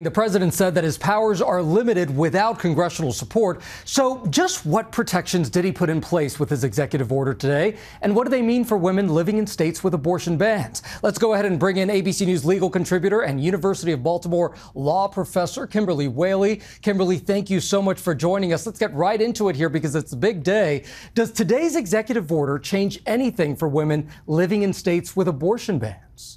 The president said that his powers are limited without congressional support. So just what protections did he put in place with his executive order today? And what do they mean for women living in states with abortion bans? Let's go ahead and bring in ABC News legal contributor and University of Baltimore law professor Kimberly Wehle. Kimberly, thank you so much for joining us. Let's get right into it here because it's a big day. Does today's executive order change anything for women living in states with abortion bans?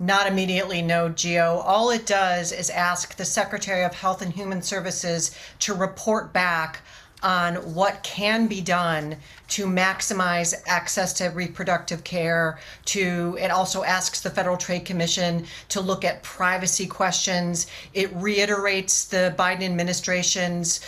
Not immediately, no, Gio. All it does is ask the Secretary of Health and Human Services to report back on what can be done to maximize access to reproductive care. It also asks the Federal Trade Commission to look at privacy questions. It reiterates the Biden administration's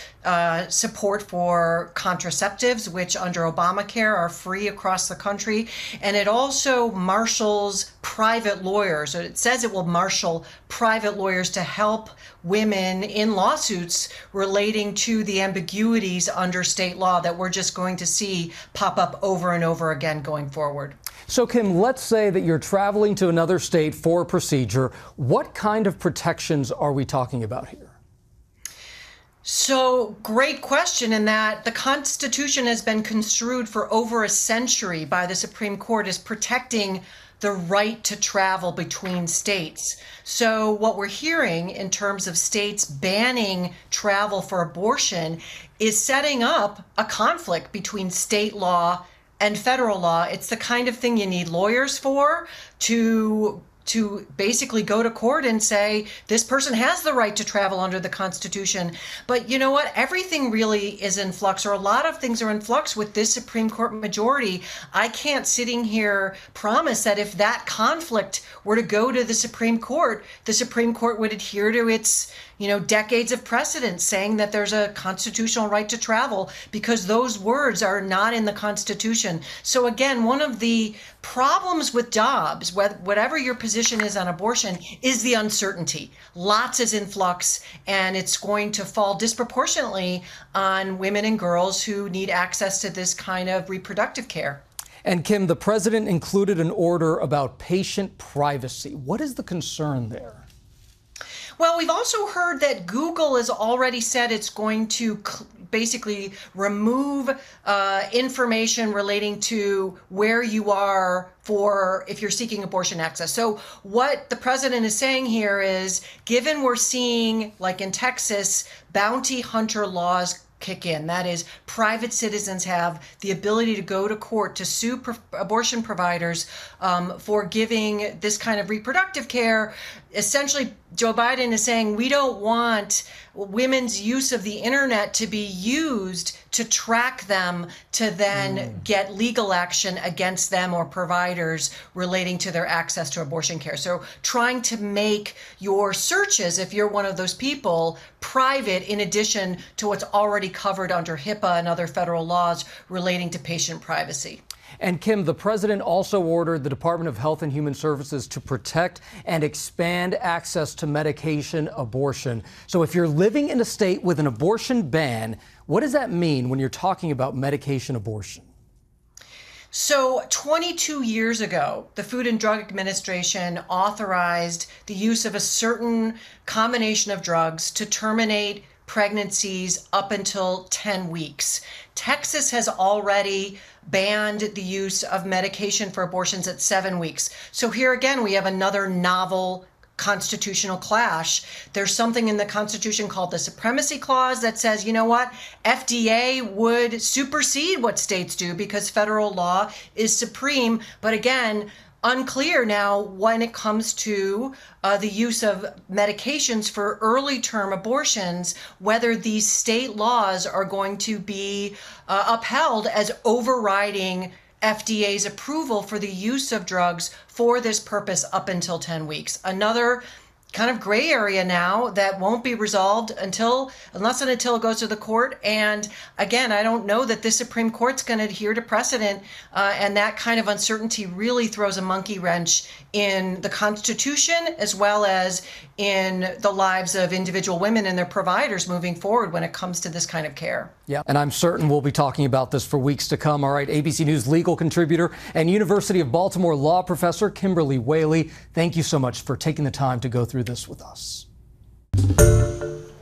support for contraceptives, which under Obamacare are free across the country. And it also marshals private lawyers. It says it will marshal private lawyers to help women in lawsuits relating to the ambiguities under state law that we're just going to see pop up over and over again going forward. So, Kim, let's say that you're traveling to another state for a procedure. What kind of protections are we talking about here? So, great question, in that the Constitution has been construed for over a century by the Supreme Court as protecting the right to travel between states. So what we're hearing in terms of states banning travel for abortion is setting up a conflict between state law and federal law. It's the kind of thing you need lawyers for to basically go to court and say, this person has the right to travel under the Constitution. But you know what? Everything really is in flux, or a lot of things are in flux with this Supreme Court majority. I can't sitting here promise that if that conflict were to go to the Supreme Court would adhere to its, you know, decades of precedent saying that there's a constitutional right to travel, because those words are not in the Constitution. So again, one of the problems with Dobbs, whatever your position is on abortion, is the uncertainty. Lots is in flux, and it's going to fall disproportionately on women and girls who need access to this kind of reproductive care. And Kim, the president included an order about patient privacy. What is the concern there? Well, we've also heard that Google has already said it's going to basically remove information relating to where you are for if you're seeking abortion access. So what the president is saying here is, given we're seeing, like in Texas, bounty hunter laws kick in. That is, private citizens have the ability to go to court to sue abortion providers for giving this kind of reproductive care. Essentially, Joe Biden is saying we don't want women's use of the internet to be used to track them to then get legal action against them or providers relating to their access to abortion care. So trying to make your searches, if you're one of those people, private in addition to what's already covered under HIPAA and other federal laws relating to patient privacy. And Kim, the president also ordered the Department of Health and Human Services to protect and expand access to medication abortion. So if you're living in a state with an abortion ban, what does that mean when you're talking about medication abortion? So 22 years ago, the Food and Drug Administration authorized the use of a certain combination of drugs to terminate pregnancies up until 10 weeks. Texas has already banned the use of medication for abortions at 7 weeks. So here again, we have another novel constitutional clash. There's something in the Constitution called the Supremacy Clause that says, you know what, FDA would supersede what states do because federal law is supreme. But again, unclear now when it comes to the use of medications for early term abortions, whether these state laws are going to be upheld as overriding FDA's approval for the use of drugs for this purpose up until 10 weeks. Another kind of gray area now that won't be resolved unless and until it goes to the court. And again, I don't know that this Supreme Court's going to adhere to precedent, and that kind of uncertainty really throws a monkey wrench in the Constitution as well as in the lives of individual women and their providers moving forward when it comes to this kind of care. Yeah, and I'm certain we'll be talking about this for weeks to come. All right, ABC News legal contributor and University of Baltimore law professor Kimberly Wehle, thank you so much for taking the time to go through this with us.